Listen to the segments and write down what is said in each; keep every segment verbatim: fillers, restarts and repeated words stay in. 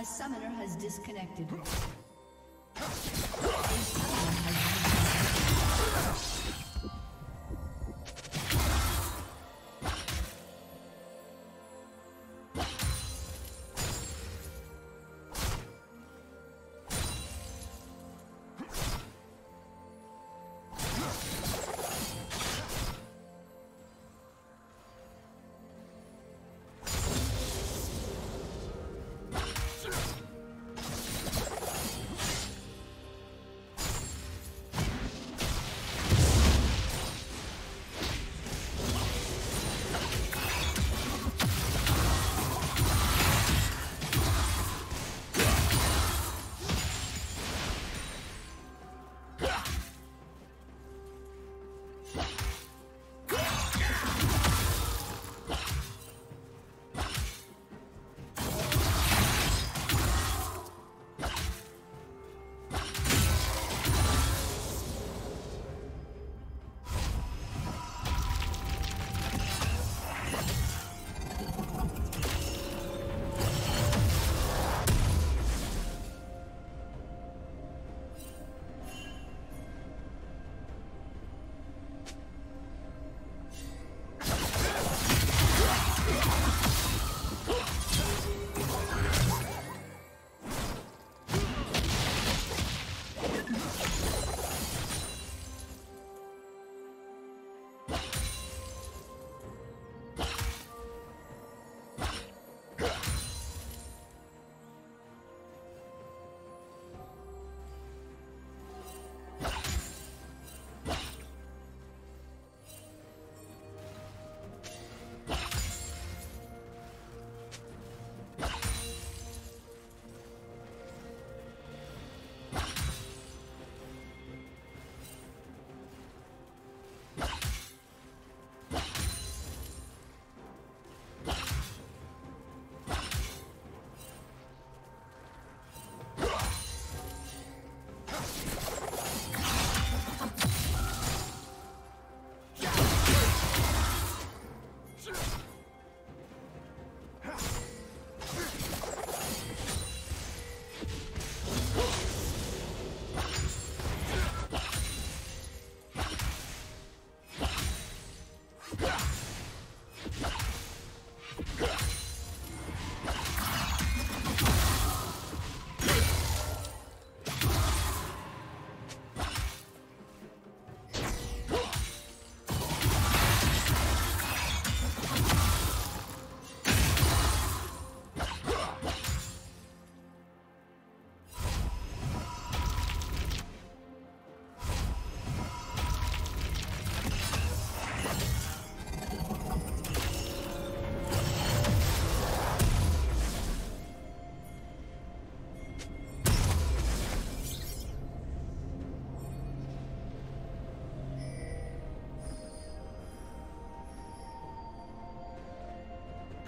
A summoner has disconnected.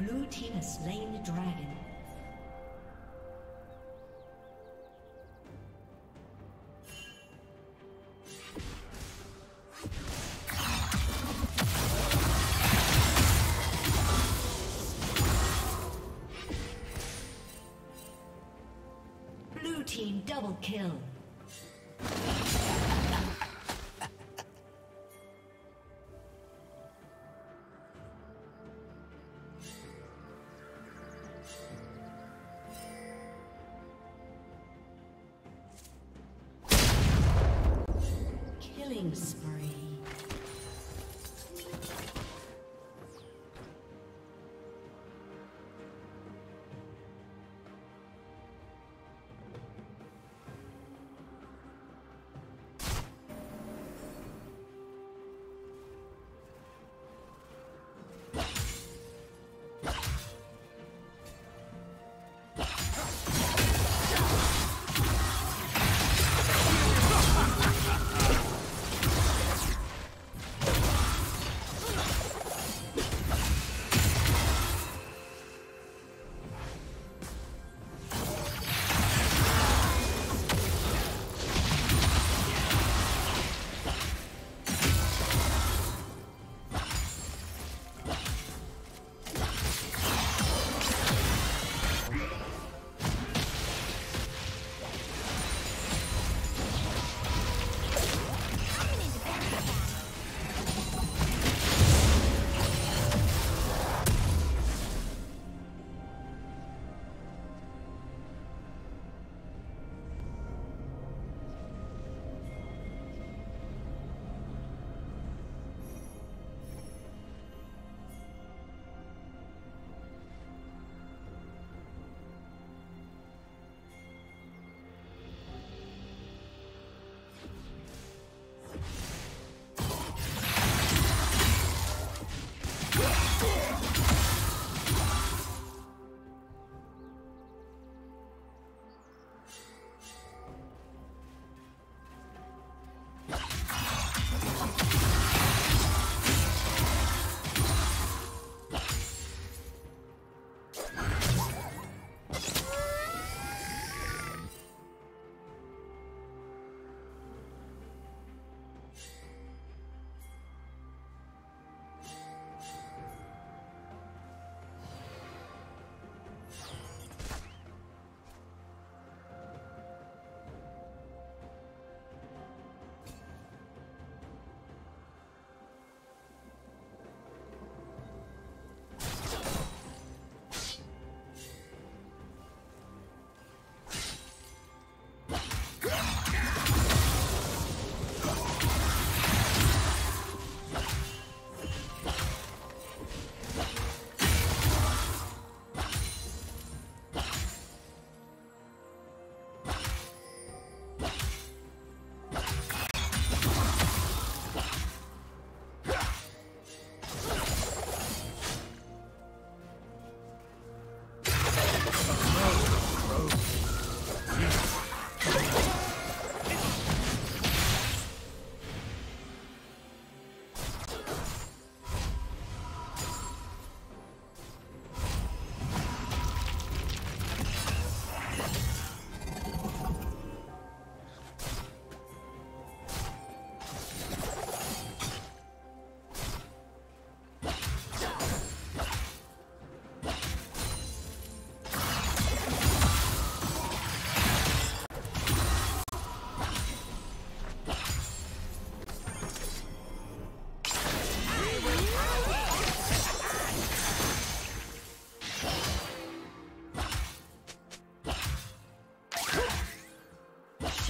Blue team has slain the dragon. Blue team double kill. Yeah.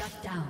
Shut down.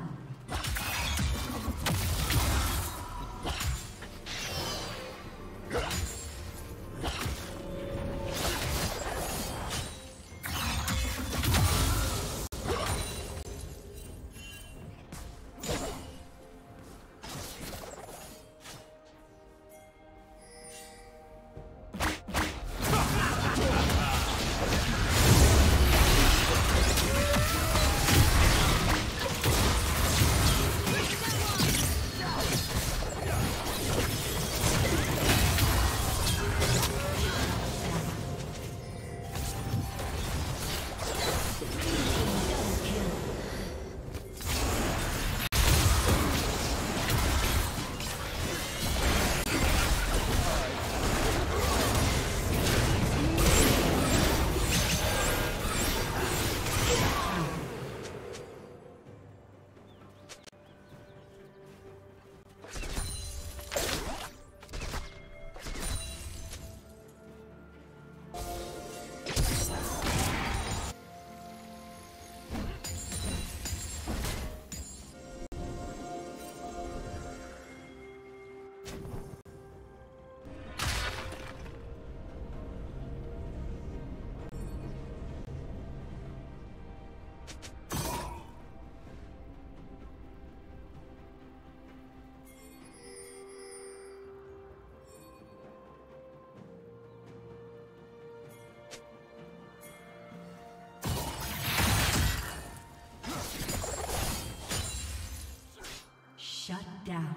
Shut down.